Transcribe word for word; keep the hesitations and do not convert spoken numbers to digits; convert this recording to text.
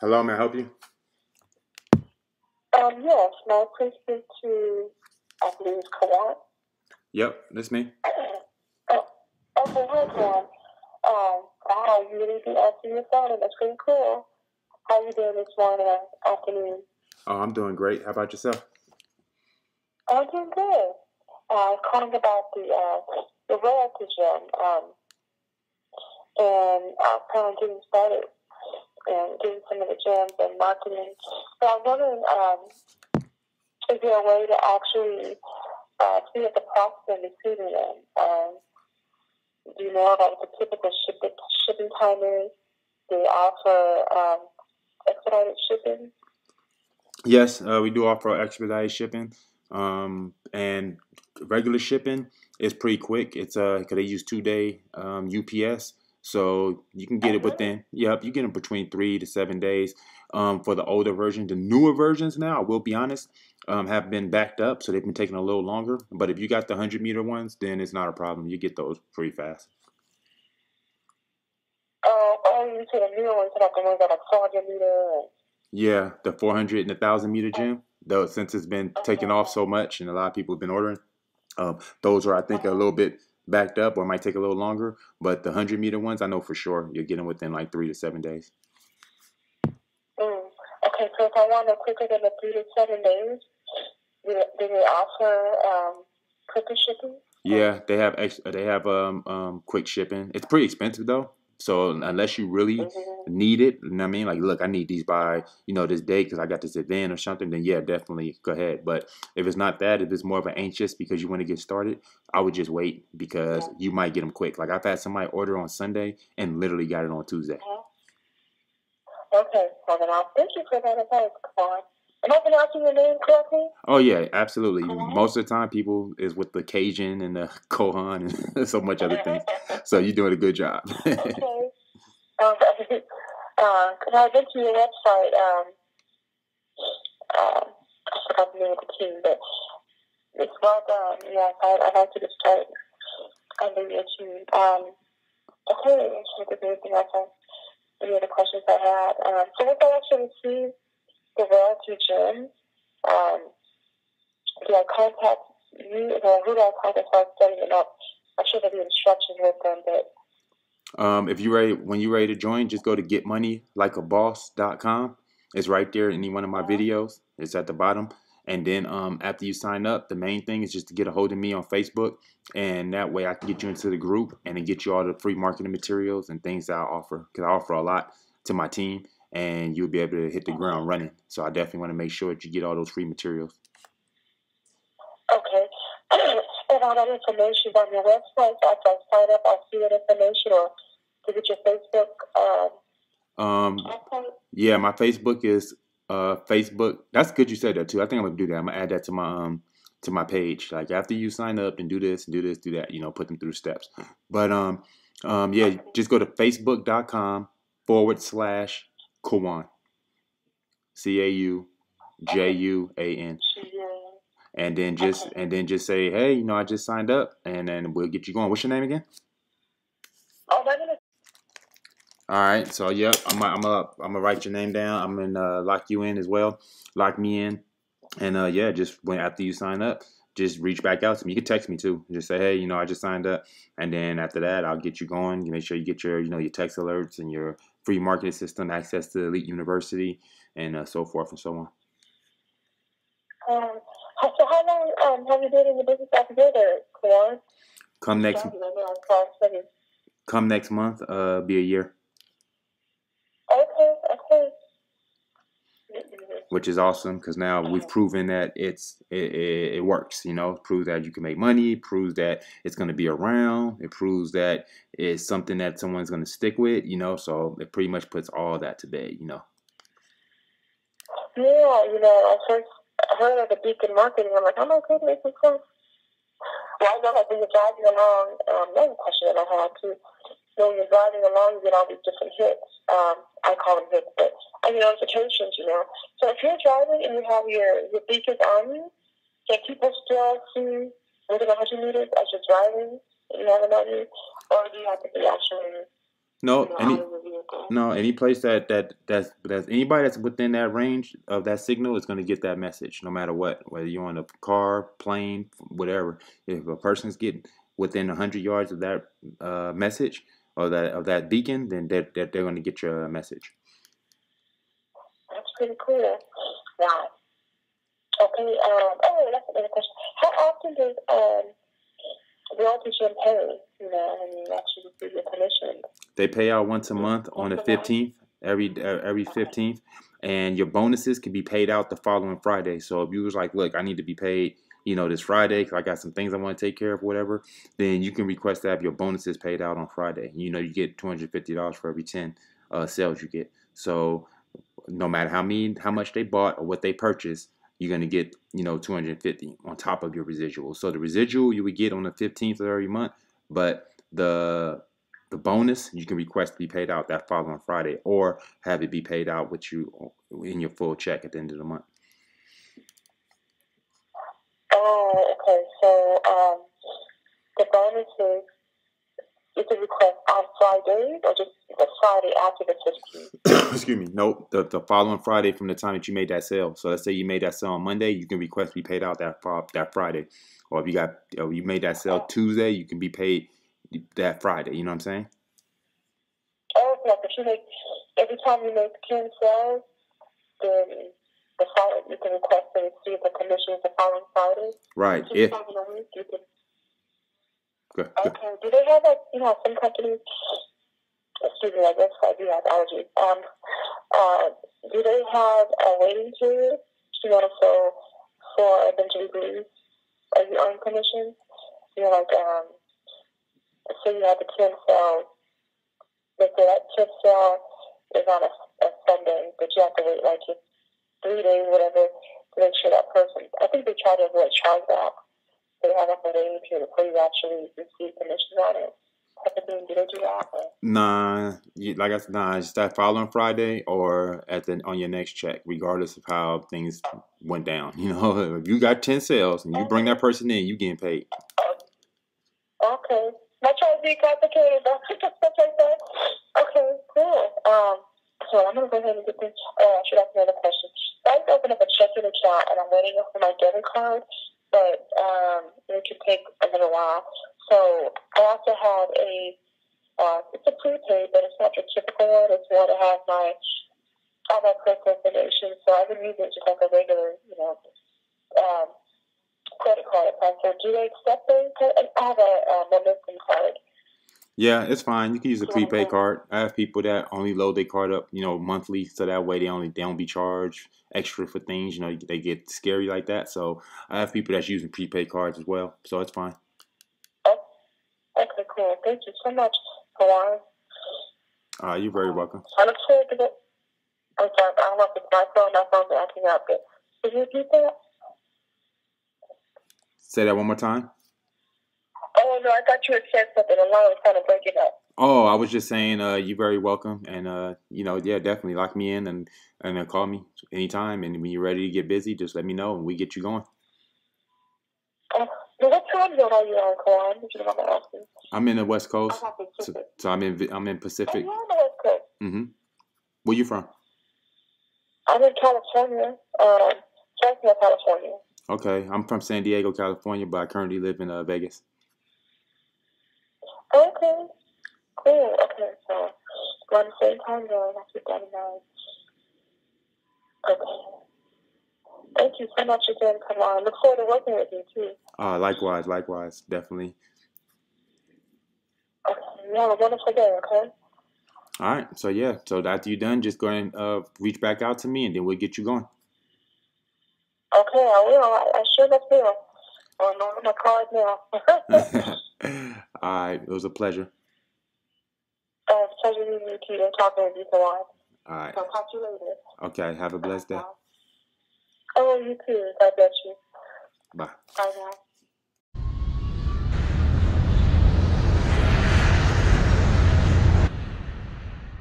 Hello, may I help you? Um, yes, may I please speak to, I believe, Kawan? Yep, that's me. Oh, okay, hi, Kawan. Um, wow, you really be answering your phone, and that's pretty cool. How are you doing this morning or afternoon? Oh, I'm doing great. How about yourself? I'm doing good. Uh, I was calling about the, uh, the Royaltie Gem, um, and I plan on getting started and getting some of the gems and marketing. So I'm wondering, um, is there a way to actually uh, see what the process of receiving them? Um, do you know about the typical shipping, shipping time is? Do they offer um, expedited shipping? Yes, uh, we do offer expedited shipping. Um, and regular shipping is pretty quick. It's uh, because they use two-day um, U P S. So you can get it within, yep, you get it between three to seven days um, for the older version. The newer versions now, I will be honest, um, have been backed up, so they've been taking a little longer. But if you got the hundred meter ones, then it's not a problem. You get those pretty fast. Oh, oh you said the newer ones, like the ones that are four hundred meter? Yeah, the four hundred and the thousand meter gym, though, since it's been taken off so much and a lot of people have been ordering, um, those are, I think, a little bit backed up, or it might take a little longer, but the hundred meter ones, I know for sure you're getting within like three to seven days. Mm. Okay, so if I want to quicker than the three to seven days, do they, do they offer um, quicker shipping? Yeah, they have they have um, um, quick shipping. It's pretty expensive though, so unless you really mm-hmm. need it, you know what I mean, like look, I need these by you know this day because I got this event or something. Then yeah, definitely go ahead. But if it's not that, if it's more of an anxious because you want to get started, I would just wait because yeah. you might get them quick. Like I've had somebody order on Sunday and literally got it on Tuesday. Mm-hmm. Okay, well then I'll thank you for that advice, Kawan. Am I pronouncing your name correctly? Oh yeah, absolutely. Kawan? Most of the time, people is with the Cajun and the Kohan and so much other things. So you're doing a good job. Okay. Um, uh, could I get to your website? Um, uh, I forgot the name of the team, but it's well done. Yeah, I, I'd like to just start under your team. Um, okay, I think there's anything else on any other questions I had. Um, so what I actually see the Royaltie Gem, um, do I contact you, or who do I contact if I'm setting it up? I'm sure there'll be instructions with them, but... Um, if you ready, when you're ready to join, just go to get money like a boss dot com. It's right there in any one of my videos. It's at the bottom. And then um, after you sign up, the main thing is just to get a hold of me on Facebook. And that way I can get you into the group and then get you all the free marketing materials and things that I offer. Because I offer a lot to my team and you'll be able to hit the ground running. So I definitely want to make sure that you get all those free materials. Okay. And all that information on your website, after I sign up, I'll see that information or is it your Facebook? Um, um, yeah, my Facebook is uh, Facebook. That's good you said that too. I think I'm going to do that. I'm going to add that to my um, to my page. Like after you sign up and do this and do this, do that, you know, put them through steps. But um, um, yeah, okay. Just go to facebook.com forward slash Kawan. C A U J U A N. And then just okay. and then just say, hey, you know, I just signed up, and then we'll get you going. What's your name again? Oh, my name is. All right, so yep, I'm I'm up. I'm gonna write your name down. I'm gonna uh, lock you in as well, lock me in, and uh, yeah, just when after you sign up, just reach back out to me. You can text me too. Just say, hey, you know, I just signed up, and then after that, I'll get you going. You make sure you get your you know your text alerts and your free marketing system, access to Elite University, and uh, so forth and so on. Um. So how long um, have you been in the business altogether, Kawan? Come next. Come next month, uh, be a year. Okay, okay. Which is awesome because now we've proven that it's it, it, it works. You know, it proves that you can make money. It proves that it's going to be around. It proves that it's something that someone's going to stick with. You know, so it pretty much puts all that to bed. You know. Yeah, you know, I first. I heard of the Beacon marketing. I'm like, oh my goodness, it's so. Well, I know that when you're driving along, um, another question that I had too. When you're driving along, you get all these different hits. Um, I call them hits, but I mean notifications, you know. So if you're driving and you have your your beacons on you, can people still see within a hundred meters as you're driving? You know what I mean? Or do you have to be actually No, you know, any no any place that that that's, that's anybody that's within that range of that signal is going to get that message, no matter what. Whether you're on a car, plane, whatever. If a person's getting within a hundred yards of that uh, message or that of that beacon, then that they're, they're, they're going to get your message. That's pretty cool. Wow. Okay. Um, oh, that's another question. How often does um Royaltie Gem pay? You know, and actually receive your commission. They pay out once a month on the fifteenth, every uh, every fifteenth, and your bonuses can be paid out the following Friday. So if you was like, look, I need to be paid, you know, this Friday because I got some things I want to take care of, whatever, then you can request to have your bonuses paid out on Friday. You know, you get two hundred fifty dollars for every ten uh, sales you get. So no matter how many, how much they bought or what they purchased, you're gonna get, you know, two hundred fifty on top of your residual. So the residual you would get on the fifteenth of every month, but the the bonus you can request to be paid out that following Friday, or have it be paid out with you in your full check at the end of the month. Oh, okay. So um, the bonus is you can request on Friday, or just the Friday after the fifteenth? Excuse me. Nope. The, the following Friday from the time that you made that sale. So let's say you made that sale on Monday, you can request to be paid out that that Friday. Or if you got, or you made that sale Tuesday, you can be paid that Friday. You know what I'm saying? Oh, okay. But you make, every time you make ten sales, then the following, you can request to receive the commissions the following Friday. Right. If, week, you can, good, good. Okay. Do they have like, you know, some companies? Excuse me, I guess I do have allergies. Um, uh, do they have a waiting period, you know, so for eventually release of your own commission? You know, like, um, so you have a ten sale, let's say that ten sale is on a, a Sunday, but you have to wait like three days, whatever, to make sure that person, I think they try to avoid chargeback. They have like a waiting period before you actually receive commissions on it. Nah, you, like I said, nah, it's that following Friday or at the on your next check, regardless of how things went down. You know, if you got ten sales and you bring that person in, you getting paid. Okay, not trying to be complicated, but stuff like that. Okay, cool. Um, so I'm gonna go ahead and get this. Oh, I should ask another question. I just opened up a checking account and I'm waiting for my debit card, but um, it could take a little while. So I also have a, uh, it's a prepaid, but it's not your typical one. It's one that has my, all my personal information. So I've been using it just like a regular, you know, um, credit card. So do they accept those? I have a American card. Yeah, it's fine. You can use a prepaid card. I have people that only load their card up, you know, monthly, so that way they only they don't be charged extra for things. You know, they get scary like that. So I have people that's using prepaid cards as well. So it's fine. Okay, cool. Thank you so much, Kawan. Uh, you're very welcome. I look forward to the. I'm sorry, I don't know if it's my phone. My phone's acting up. Did you repeat that? Say that one more time. Oh no, I thought you had said something. The line was kind of breaking up. Oh, I was just saying, uh, you're very welcome, and uh, you know, yeah, definitely lock me in and and uh, call me anytime. And when you're ready to get busy, just let me know, and we get you going. Oh. So what time zone are you on, Kawan? Did you know what I'm asking? I'm in the West Coast. I'm in so, so I'm in I'm in Pacific. Oh, you're on the West Coast. Mm-hmm. Where you from? I'm in California. Um, Fresno, California. Okay, I'm from San Diego, California, but I currently live in uh, Vegas. Okay. Cool. Okay, so we're on the same time zone. I keep that in mind. Okay. Thank you so much again, Kawan. Look forward to working with you, too. Uh, likewise, likewise, definitely. Okay, you have a wonderful day, okay? All right, so yeah, so after you're done, just go ahead and uh, reach back out to me, and then we'll get you going. Okay, I will. I, I sure will feel. I'm on my card now. All right, it was a pleasure. Uh, it was a pleasure meeting you, too, and talking with you, Kawan. All right. So I'll talk to you later. Okay, have a blessed day. Oh, you too. God bless you. Bye. Bye now.